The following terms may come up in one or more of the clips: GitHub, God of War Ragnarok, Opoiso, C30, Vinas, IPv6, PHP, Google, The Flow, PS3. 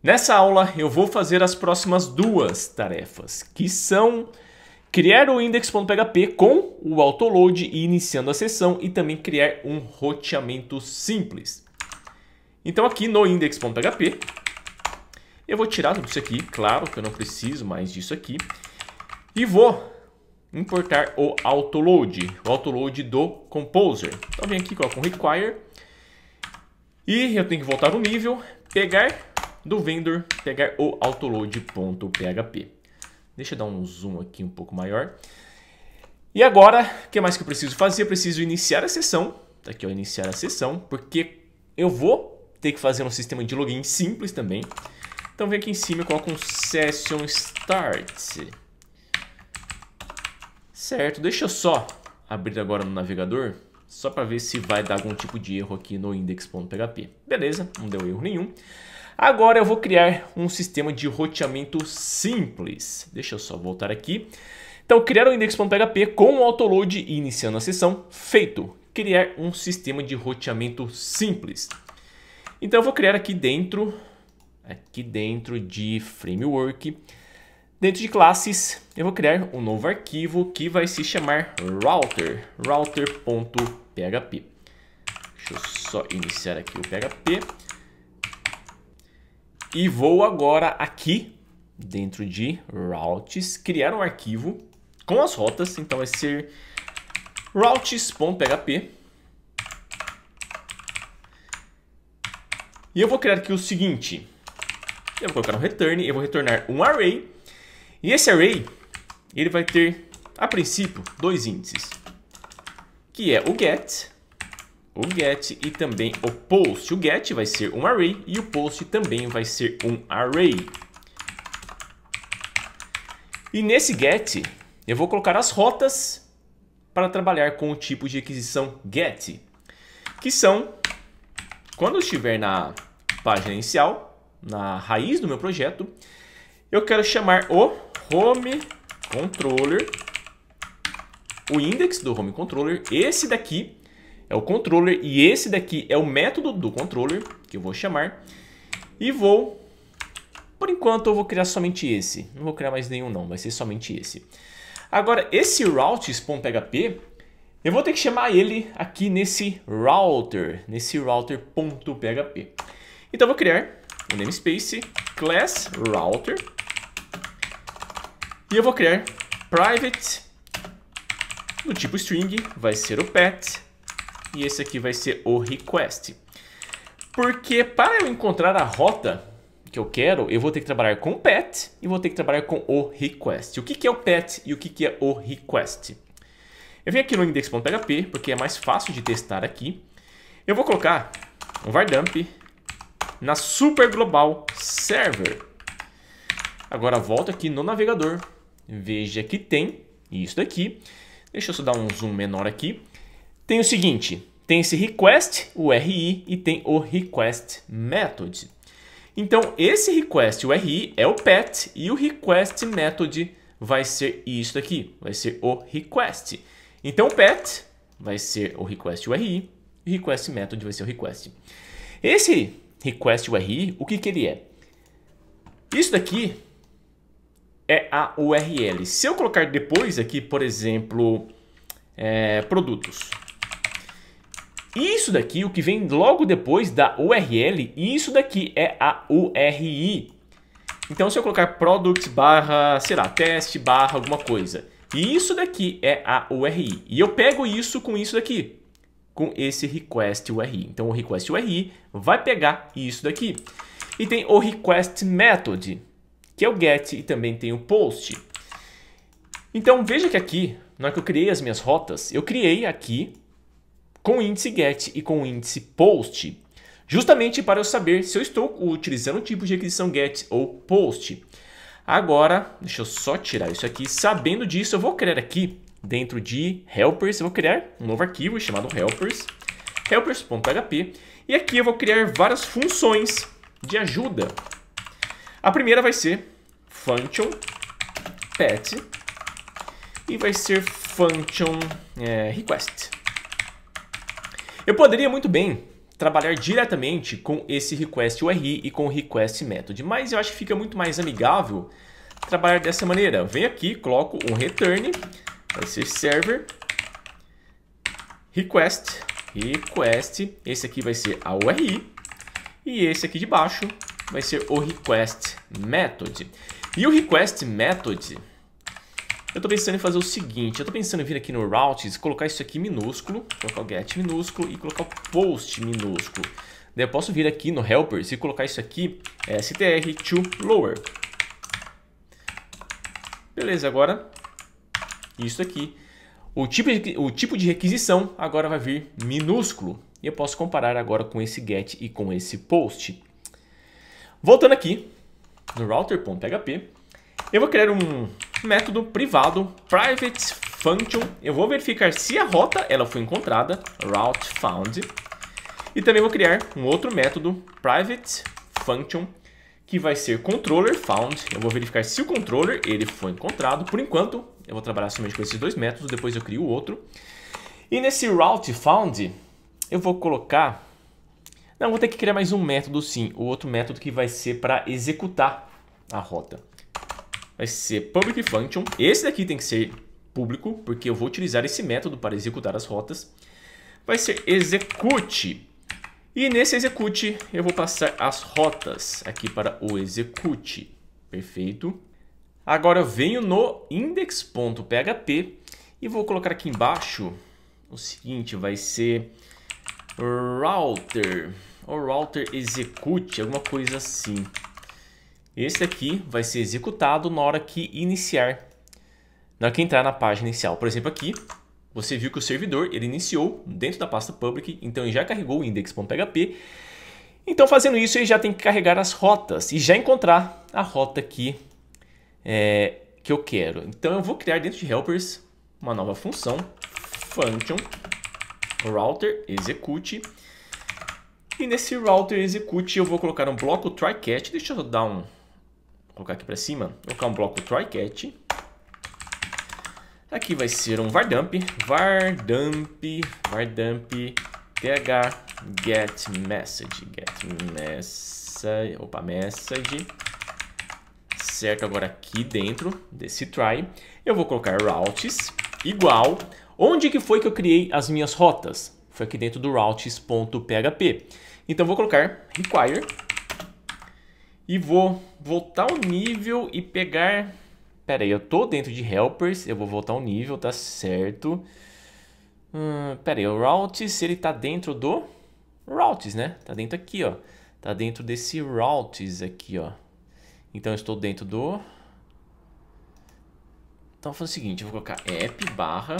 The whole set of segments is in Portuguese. Nessa aula eu vou fazer as próximas duas tarefas, que são criar o index.php com o autoload e iniciando a sessão e também criar um roteamento simples. Então aqui no index.php eu vou tirar tudo isso aqui, claro que eu não preciso mais disso aqui, e vou importar o autoload do Composer. Então vem aqui, coloco um require e eu tenho que voltar no nível, pegar do vendor, pegar o autoload.php. Deixa eu dar um zoom aqui um pouco maior. E agora, o que mais que eu preciso fazer? Eu preciso iniciar a sessão. Tá aqui, ó, iniciar a sessão, porque eu vou ter que fazer um sistema de login simples também. Então vem aqui em cima e coloco um session start. Certo, deixa eu só abrir agora no navegador, só para ver se vai dar algum tipo de erro aqui no index.php. Beleza, não deu erro nenhum. Agora eu vou criar um sistema de roteamento simples. Deixa eu só voltar aqui. Então, criar o index.php com o autoload e iniciando a sessão. Feito. Criar um sistema de roteamento simples. Então, eu vou criar aqui dentro de framework, dentro de classes, eu vou criar um novo arquivo que vai se chamar router, router.php. Deixa eu só iniciar aqui o PHP. E vou agora aqui, dentro de routes, criar um arquivo com as rotas. Então vai ser routes.php. E eu vou criar aqui o seguinte. Eu vou colocar um return, eu vou retornar um array. E esse array, ele vai ter, a princípio, dois índices. Que é o get e também o post. O get vai ser um array e o post também vai ser um array. E nesse get eu vou colocar as rotas para trabalhar com o tipo de requisição get, que são, quando eu estiver na página inicial, na raiz do meu projeto, eu quero chamar o home controller, o index do home controller, esse daqui é o controller e esse daqui é o método do controller que eu vou chamar. E vou, por enquanto eu vou criar somente esse. Não vou criar mais nenhum não, vai ser somente esse. Agora esse routes.php, eu vou ter que chamar ele aqui nesse router.php. Então eu vou criar um namespace class router e eu vou criar private do tipo string, vai ser o pet. E esse aqui vai ser o request. Porque para eu encontrar a rota que eu quero, eu vou ter que trabalhar com o pet e vou ter que trabalhar com o request. O que é o pet e o que é o request? Eu venho aqui no index.php, porque é mais fácil de testar aqui. Eu vou colocar um vardump na super global server. Agora volto aqui no navegador. Veja que tem isso daqui. Deixa eu só dar um zoom menor aqui. Tem o seguinte, tem esse request, o RI, e tem o request method. Então, esse request, o RI, é o pet, e o request method vai ser isso aqui, vai ser o request. Então, o pet vai ser o request, o RI, e o request method vai ser o request. Esse request, o RI, o que ele é? Isso daqui é a URL. Se eu colocar depois aqui, por exemplo, produtos. Isso daqui, o que vem logo depois da URL, isso daqui é a URI. Então, se eu colocar product barra, sei lá, teste barra alguma coisa, isso daqui é a URI. E eu pego isso com isso daqui, com esse request URI. Então, o request URI vai pegar isso daqui. E tem o request method, que é o get e também tem o post. Então, veja que aqui, na hora que eu criei as minhas rotas, eu criei aqui com o índice get e com o índice post, justamente para eu saber se eu estou utilizando o tipo de requisição get ou post. Agora, deixa eu só tirar isso aqui. Sabendo disso, eu vou criar aqui dentro de helpers, eu vou criar um novo arquivo chamado helpers, helpers.php, e aqui eu vou criar várias funções de ajuda. A primeira vai ser function pet e vai ser function request. Eu poderia muito bem trabalhar diretamente com esse request URI e com o request method, mas eu acho que fica muito mais amigável trabalhar dessa maneira. Venho aqui, coloco um return, vai ser server, request, esse aqui vai ser a URI e esse aqui de baixo vai ser o request method. E o request method, eu estou pensando em fazer o seguinte, eu estou pensando em vir aqui no routes, colocar isso aqui minúsculo, colocar o get minúsculo e colocar o post minúsculo. Daí eu posso vir aqui no helpers e colocar isso aqui, str to lower. Beleza, agora isso aqui. O tipo de requisição agora vai vir minúsculo. E eu posso comparar agora com esse get e com esse post. Voltando aqui no router.php, eu vou criar um método privado, private function. Eu vou verificar se a rota ela foi encontrada, route found. E também vou criar um outro método, private function, que vai ser controller found. Eu vou verificar se o controller ele foi encontrado. Por enquanto, eu vou trabalhar somente com esses dois métodos, depois eu crio outro. E nesse route found, eu vou colocar... Não, vou ter que criar mais um método sim, o outro método que vai ser para executar a rota. Vai ser public function. Esse daqui tem que ser público, porque eu vou utilizar esse método para executar as rotas. Vai ser execute. E nesse execute, eu vou passar as rotas aqui para o execute. Perfeito. Agora eu venho no index.php e vou colocar aqui embaixo o seguinte, vai ser router, ou router execute, alguma coisa assim. Esse aqui vai ser executado na hora que iniciar, na hora que entrar na página inicial. Por exemplo, aqui... Você viu que o servidor ele iniciou dentro da pasta public, então ele já carregou o index.php. Então fazendo isso ele já tem que carregar as rotas e já encontrar a rota que eu quero. Então eu vou criar dentro de helpers uma nova função, function router execute. E nesse router execute eu vou colocar um bloco try-catch. Deixa eu dar um, vou colocar aqui para cima, vou colocar um bloco try-catch. Aqui vai ser um vardump th get message, certo? Agora aqui dentro desse try, eu vou colocar routes igual, onde que foi que eu criei as minhas rotas? Foi aqui dentro do routes.php. Então vou colocar require e vou voltar o nível e pegar... Pera aí, eu tô dentro de helpers, eu vou voltar um nível, tá certo. Pera aí, o routes, ele tá dentro do routes, né? Tá dentro aqui, ó. Tá dentro desse routes aqui, ó. Então eu estou dentro do... Então eu vou fazer o seguinte, eu vou colocar app barra,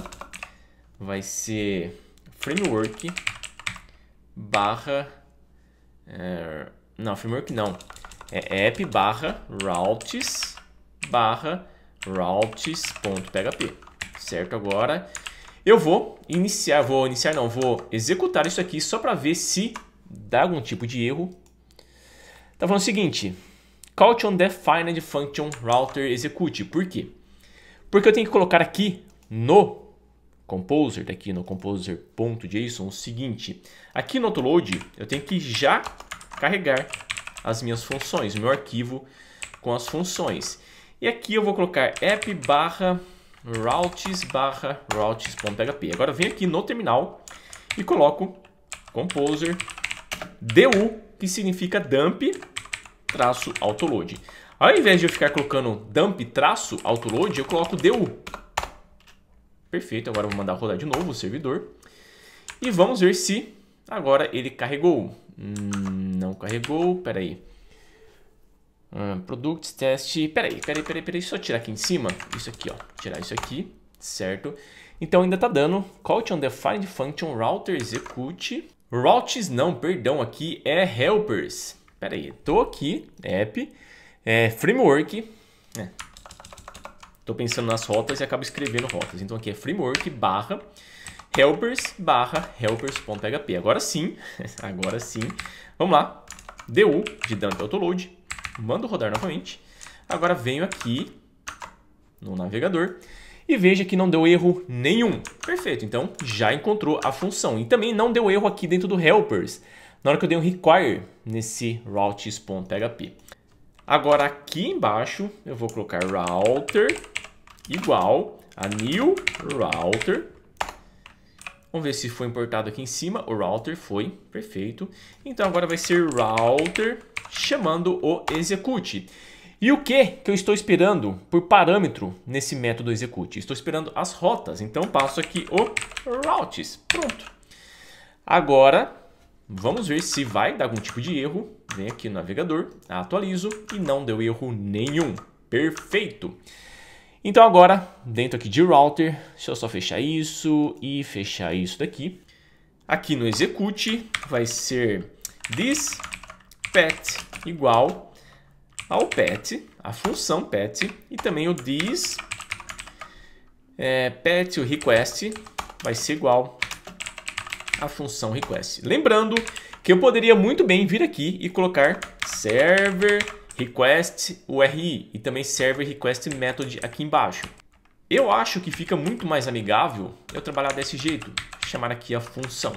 vai ser framework barra... Não, framework não. É app barra routes barra... routes.php, certo? Agora eu vou executar isso aqui só para ver se dá algum tipo de erro. Tá falando o seguinte, call to undefined function router execute. Por quê? Porque eu tenho que colocar aqui no composer, daqui no composer.json, o seguinte, aqui no autoload eu tenho que já carregar as minhas funções, o meu arquivo com as funções. E aqui eu vou colocar app barra routes.php. Agora eu venho aqui no terminal e coloco composer du, que significa dump traço autoload. Ao invés de eu ficar colocando dump traço autoload, eu coloco du. Perfeito, agora eu vou mandar rodar de novo o servidor. E vamos ver se agora ele carregou. Não carregou, peraí. Products, teste, peraí, só tirar aqui em cima, isso aqui, ó, tirar isso aqui, certo? Então ainda tá dando call to undefined function router execute, routes não, perdão, aqui é helpers, peraí, tô aqui, app, framework, tô pensando nas rotas e acabo escrevendo rotas, então aqui é framework barra helpers.php, agora sim, vamos lá, du, de dump autoload. Mando rodar novamente. Agora venho aqui no navegador e veja que não deu erro nenhum. Perfeito, então já encontrou a função. E também não deu erro aqui dentro do helpers. na hora que eu dei um require nesse route spawn.php. Agora aqui embaixo eu vou colocar router igual a new router. Vamos ver se foi importado aqui em cima. O router foi, perfeito. Então agora vai ser router chamando o execute. E o que eu estou esperando por parâmetro nesse método execute? Estou esperando as rotas, então passo aqui o routes. Pronto. Agora vamos ver se vai dar algum tipo de erro. Vem aqui no navegador, atualizo e não deu erro nenhum. Perfeito. Então agora, dentro aqui de router, deixa eu só fechar isso e fechar isso daqui. Aqui no execute vai ser this pet igual ao pet, a função pet, e também o this pet, o request, vai ser igual à função request. Lembrando que eu poderia muito bem vir aqui e colocar server request URI e também server request method aqui embaixo. Eu acho que fica muito mais amigável eu trabalhar desse jeito, chamar aqui a função.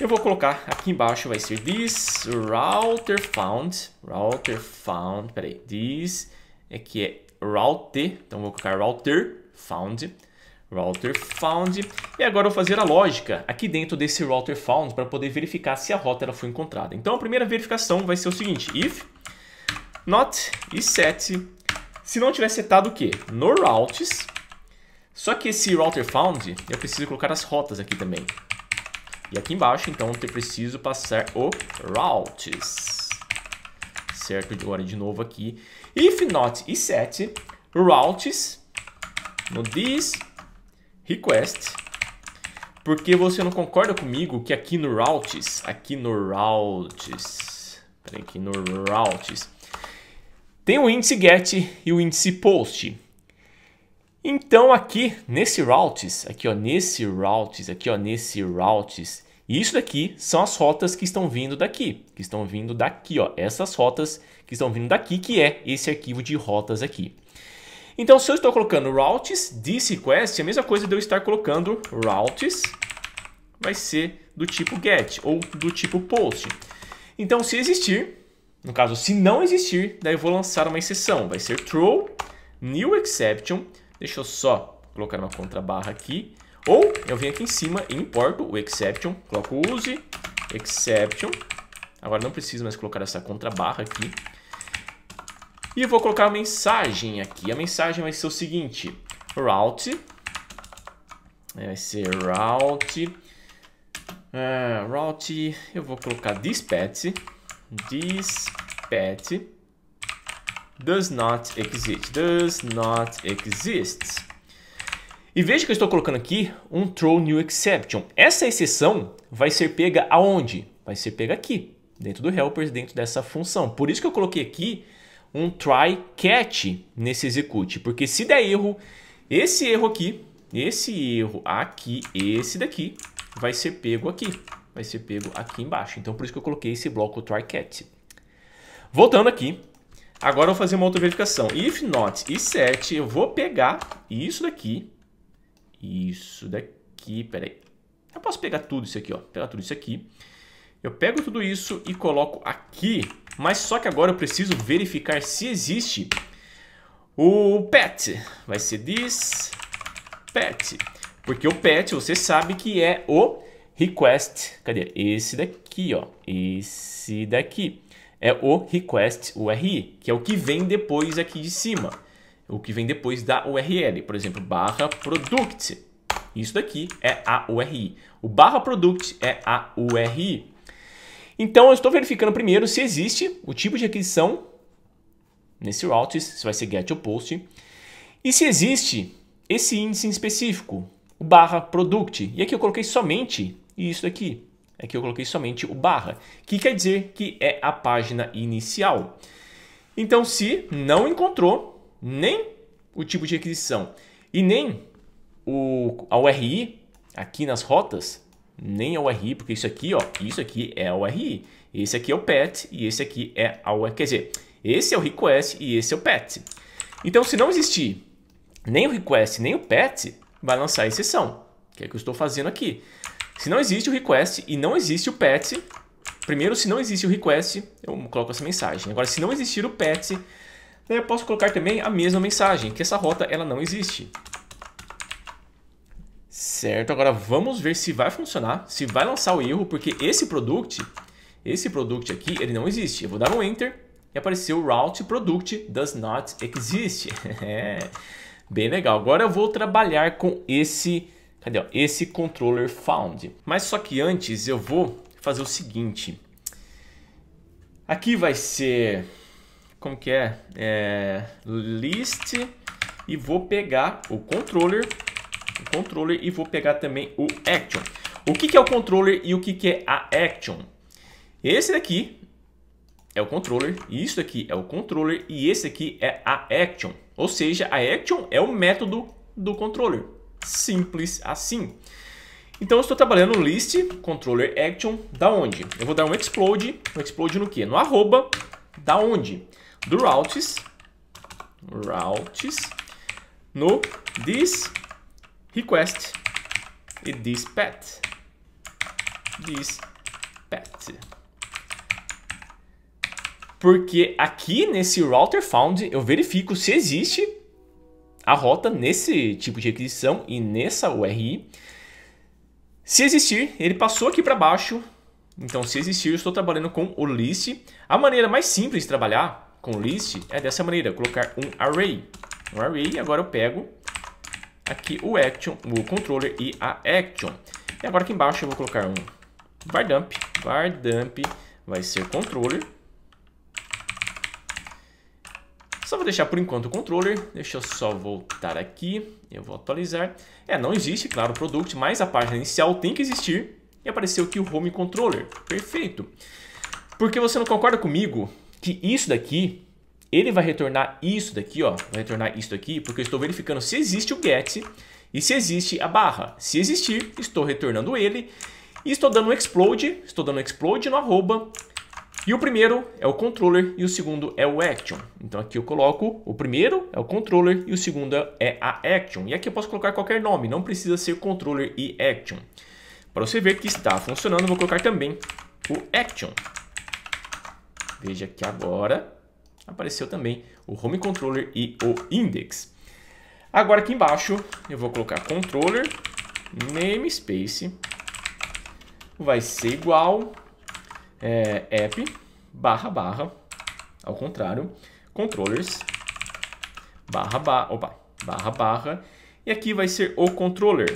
Eu vou colocar aqui embaixo, vai ser this router found, peraí, this aqui é route, então vou colocar router found. E agora eu vou fazer a lógica aqui dentro desse router found para poder verificar se a rota ela foi encontrada. Então a primeira verificação vai ser o seguinte: if not e set, se não tiver setado o que? No routes. Só que esse router found eu preciso colocar as rotas aqui também. E aqui embaixo então eu preciso passar o routes. Certo, agora de novo aqui. If not e set, routes no this request, porque você não concorda comigo que aqui no routes, tem o índice get e o índice post. Então aqui nesse routes, nesse routes, isso daqui são as rotas que estão vindo daqui, essas rotas que estão vindo daqui, que é esse arquivo de rotas aqui. Então, se eu estou colocando routes this request, a mesma coisa de eu estar colocando routes vai ser do tipo get ou do tipo post. Então, se existir, no caso, se não existir, daí eu vou lançar uma exceção. Vai ser throw new exception. Deixa eu só colocar uma contrabarra aqui. Ou eu venho aqui em cima e importo o exception. Coloco use exception. Agora não preciso mais colocar essa contrabarra aqui. E eu vou colocar a mensagem aqui. A mensagem vai ser o seguinte: route, eu vou colocar this pet does not exist. E veja que eu estou colocando aqui um throw new exception. Essa exceção vai ser pega aonde? Vai ser pega aqui, dentro do helpers, dentro dessa função. Por isso que eu coloquei aqui um try catch nesse execute, porque se der erro, esse erro aqui vai ser pego aqui, embaixo. Então por isso que eu coloquei esse bloco try catch. Voltando aqui, agora eu vou fazer uma outra verificação. If not e set, eu vou pegar isso daqui, peraí, eu posso pegar tudo isso aqui, ó, eu pego tudo isso e coloco aqui. Mas só que agora eu preciso verificar se existe o pet. Vai ser this pet. Porque o pet, você sabe que é o request. Cadê? Esse daqui, ó. Esse daqui é o request URI, que é o que vem depois aqui de cima. O que vem depois da URL. Por exemplo, barra product. Isso daqui é a URI. O barra product é a URI. Então, eu estou verificando primeiro se existe o tipo de aquisição nesse routes, se vai ser get ou post, e se existe esse índice em específico, o barra product. E aqui eu coloquei somente isso daqui. Aqui eu coloquei somente o barra, que quer dizer que é a página inicial. Então, se não encontrou nem o tipo de aquisição e nem a URI aqui nas rotas, nem a URI, porque isso aqui, ó, isso aqui é a URI. Esse aqui é o pet e esse aqui é a URI. Quer dizer, esse é o request e esse é o pet. Então, se não existir nem o request nem o pet, vai lançar a exceção, que é o que eu estou fazendo aqui. Se não existe o request e não existe o pet, primeiro, se não existe o request, eu coloco essa mensagem. Agora, se não existir o pet, eu posso colocar também a mesma mensagem, que essa rota ela não existe. Certo, agora vamos ver se vai funcionar, se vai lançar o erro, porque esse product aqui, ele não existe. Eu vou dar um enter e apareceu route product does not exist. Bem legal. Agora eu vou trabalhar com esse, cadê, ó, esse controller found. Mas só que antes eu vou fazer o seguinte. Aqui vai ser, como que é? List e vou pegar o controller. O controller e vou pegar também o action. O que que é o controller e o que que é a action? Esse daqui é o controller, e isso daqui é o controller, e esse aqui é a action. Ou seja, a action é o método do controller. Simples assim. Então eu estou trabalhando list, controller, action, da onde? Eu vou dar um explode no quê? No arroba, da onde? Do routes, no this request e this pet. Porque aqui nesse router found eu verifico se existe a rota nesse tipo de requisição e nessa URI. Se existir, ele passou aqui para baixo. Então, se existir, eu estou trabalhando com o list. A maneira mais simples de trabalhar com list é dessa maneira, colocar um array. Um array, agora eu pego aqui o action, o controller e a action. E agora aqui embaixo eu vou colocar um vardump. Vardump vai ser controller. Só vou deixar por enquanto o controller. Deixa eu só voltar aqui. Eu vou atualizar. Não existe, claro, o product, mas a página inicial tem que existir. E apareceu aqui o home controller. Perfeito. Porque você não concorda comigo que isso daqui, ele vai retornar isso daqui, ó. Vai retornar isso daqui, porque eu estou verificando se existe o get e se existe a barra. Se existir, estou retornando ele. E estou dando um explode. Estou dando um explode no arroba. E o primeiro é o controller e o segundo é o action. Então aqui eu coloco o primeiro é o controller e o segundo é a action. E aqui eu posso colocar qualquer nome, não precisa ser controller e action. Para você ver que está funcionando, eu vou colocar também o action. Veja que agora apareceu também o home controller e o index. Agora aqui embaixo eu vou colocar controller, namespace, vai ser igual... app // ao contrário, controllers // e aqui vai ser o controller.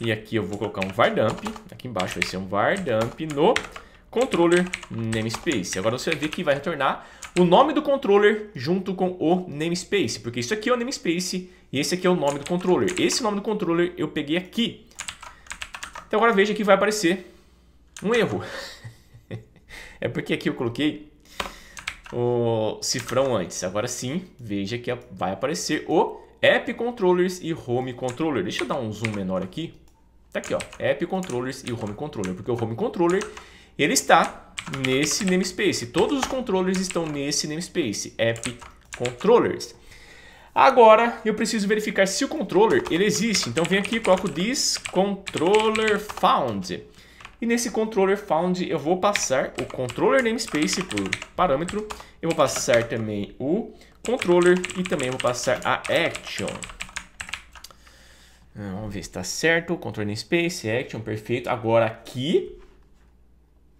E aqui eu vou colocar um vardump, aqui embaixo vai ser um vardump no controller namespace. Agora você vê que vai retornar o nome do controller junto com o namespace, porque isso aqui é o namespace e esse aqui é o nome do controller. Esse nome do controller eu peguei aqui. Então agora veja que vai aparecer um erro. É porque aqui eu coloquei o cifrão antes. Agora sim, veja que vai aparecer o app controllers e home controller. Deixa eu dar um zoom menor aqui. Tá aqui, ó, app controllers e home controller, porque o home controller ele está nesse namespace. Todos os controllers estão nesse namespace, app controllers. Agora eu preciso verificar se o controller ele existe. Então vem aqui e coloco this controller found. E nesse controller found eu vou passar o controller namespace por parâmetro. Eu vou passar também o controller e também vou passar a action. Vamos ver se está certo. Controller namespace, action, perfeito. Agora aqui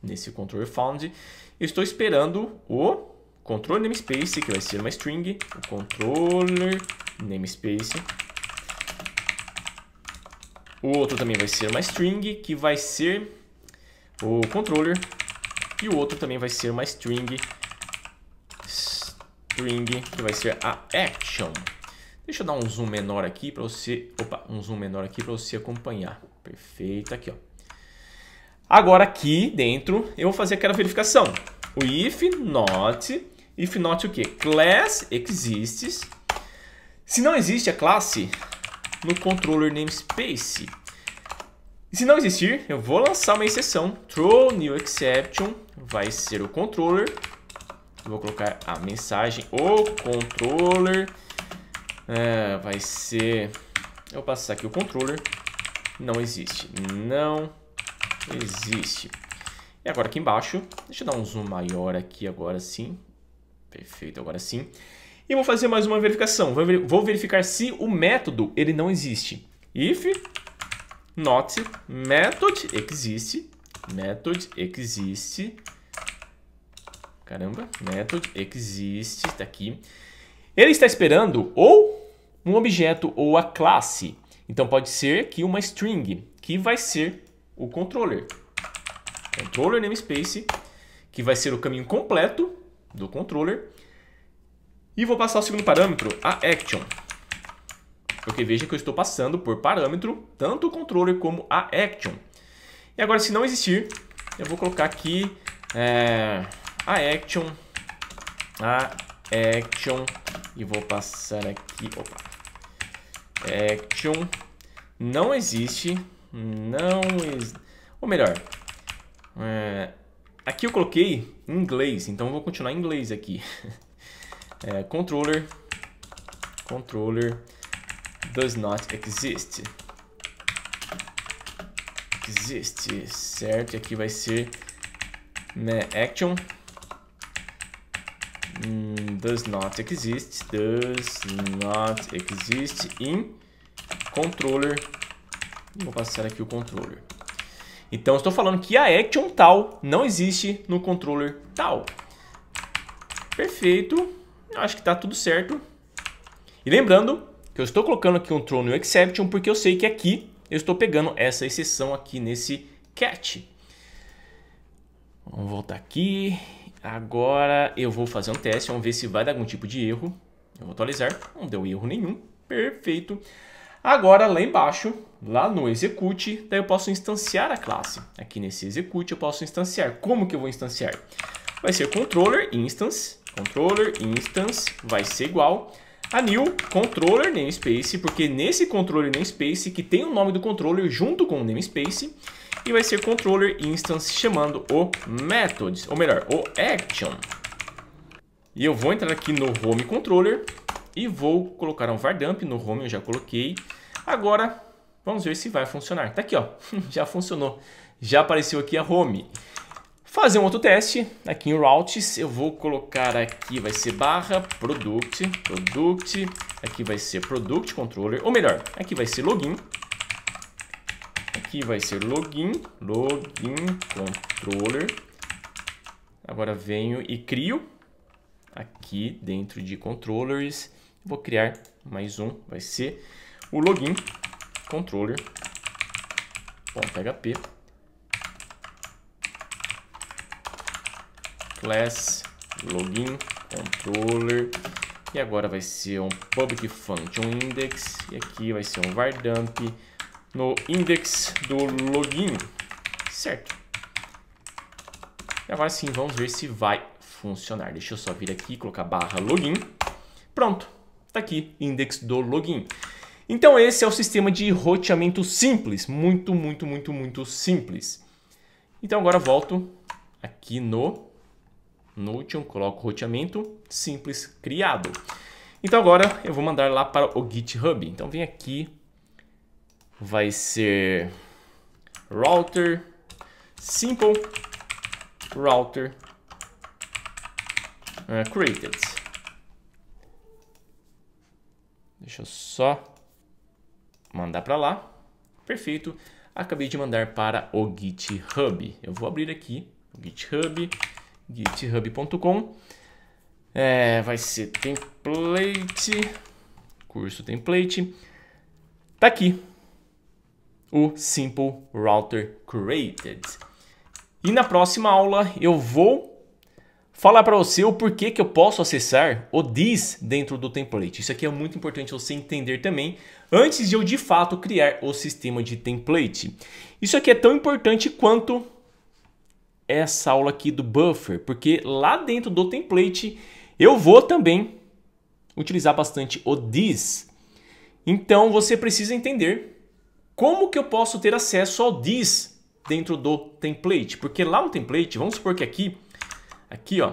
nesse controller found, eu estou esperando o controller namespace, que vai ser uma string, o controller namespace. O outro também vai ser uma string, que vai ser o controller. E o outro também vai ser uma string, que vai ser a action. Deixa eu dar um zoom menor aqui para você, acompanhar. Perfeito, aqui, ó. Agora aqui dentro eu vou fazer aquela verificação. O if not o que? Class exists. Se não existe a classe no controller namespace. Se não existir, eu vou lançar uma exceção. Throw new exception vai ser o controller. Eu vou colocar a mensagem o controller vai ser... eu passo aqui o controller. Não existe. Não existe. E agora aqui embaixo, deixa eu dar um zoom maior aqui agora sim. Perfeito, agora sim. E vou fazer mais uma verificação. Vou verificar se o método ele não existe. If not method existe. Caramba, method existe, está aqui. Ele está esperando ou um objeto ou a classe. Então pode ser que uma string, que vai ser o controller. Controller namespace, que vai ser o caminho completo do controller. E vou passar o segundo parâmetro, a action. Porque veja que eu estou passando por parâmetro tanto o controller como a action. E agora, se não existir, eu vou colocar aqui a action e vou passar aqui, action não existe, ou melhor, aqui eu coloquei em inglês, então eu vou continuar em inglês aqui. Controller does not exist. Existe, certo? E aqui vai ser action does not exist. In controller. Vou passar aqui o controller. Então estou falando que a action tal não existe no controller tal. Perfeito. Acho que está tudo certo. E lembrando que eu estou colocando aqui um throw no exception porque eu sei que aqui eu estou pegando essa exceção aqui nesse catch. Vamos voltar aqui. Agora eu vou fazer um teste. Vamos ver se vai dar algum tipo de erro. Eu vou atualizar. Não deu erro nenhum. Perfeito. Agora lá embaixo, lá no execute, daí eu posso instanciar a classe. Aqui nesse execute eu posso instanciar. Como que eu vou instanciar? Vai ser controller instance. Controller instance vai ser igual a new controller namespace, porque nesse controller namespace que tem o nome do controller junto com o namespace, e vai ser controller instance chamando o methods, ou melhor, o action. E eu vou entrar aqui no home controller e vou colocar um var dump no home, eu já coloquei. Agora vamos ver se vai funcionar. Tá aqui, ó, já funcionou. Já apareceu aqui a home. Fazer um outro teste, aqui em routes, eu vou colocar aqui, vai ser barra product, aqui vai ser product controller, ou melhor, aqui vai ser login, login controller. Agora venho e crio aqui dentro de controllers, vou criar mais um, vai ser o login controller, .php. Class login controller, e agora vai ser um public function index, e aqui vai ser um var dump no index do login, certo? E agora sim, vamos ver se vai funcionar. Deixa eu só vir aqui e colocar barra login. Pronto, tá aqui, index do login. Então esse é o sistema de roteamento simples, muito simples. Então agora volto aqui no Notion, coloco roteamento simples criado. Então agora eu vou mandar lá para o GitHub. Então vem aqui, vai ser router simple router created. Deixa eu só mandar para lá. Perfeito. Acabei de mandar para o GitHub. Eu vou abrir aqui o GitHub. github.com, vai ser template, curso template, tá aqui o Simple Router Created. E na próxima aula eu vou falar para você o porquê que eu posso acessar o this dentro do template. Isso aqui é muito importante você entender também antes de eu de fato criar o sistema de template. Isso aqui é tão importante quanto essa aula aqui do buffer, porque lá dentro do template eu vou também utilizar bastante o this. Então você precisa entender como que eu posso ter acesso ao this dentro do template, porque lá no template, vamos supor que aqui ó,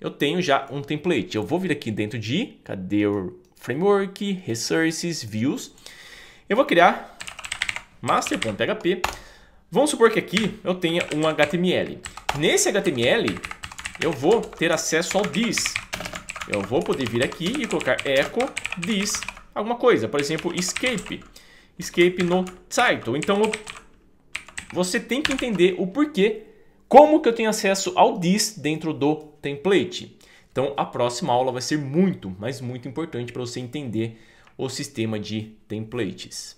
eu tenho já um template. Eu vou vir aqui dentro de, cadê o framework, resources, views. Eu vou criar master.php. Vamos supor que aqui eu tenha um HTML. Nesse HTML eu vou ter acesso ao this. Eu vou poder vir aqui e colocar echo this alguma coisa, por exemplo, escape. Escape no title. Então você tem que entender o porquê, como que eu tenho acesso ao this dentro do template. Então a próxima aula vai ser muito, mas muito importante para você entender o sistema de templates.